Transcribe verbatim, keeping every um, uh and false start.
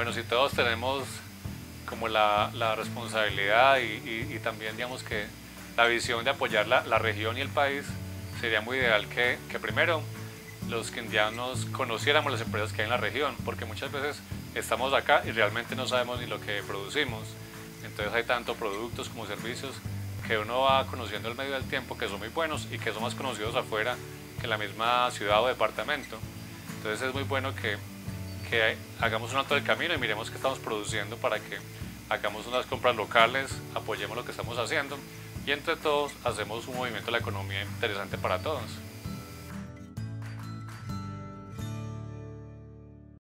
Bueno, si todos tenemos como la, la responsabilidad y, y, y también, digamos, que la visión de apoyar la, la región y el país, sería muy ideal que, que primero los quindianos conociéramos las empresas que hay en la región, porque muchas veces estamos acá y realmente no sabemos ni lo que producimos. Entonces hay tanto productos como servicios que uno va conociendo al medio del tiempo, que son muy buenos y que son más conocidos afuera que en la misma ciudad o departamento. Entonces es muy bueno que, que hagamos un alto del camino y miremos qué estamos produciendo para que hagamos unas compras locales, apoyemos lo que estamos haciendo y entre todos hacemos un movimiento de la economía interesante para todos.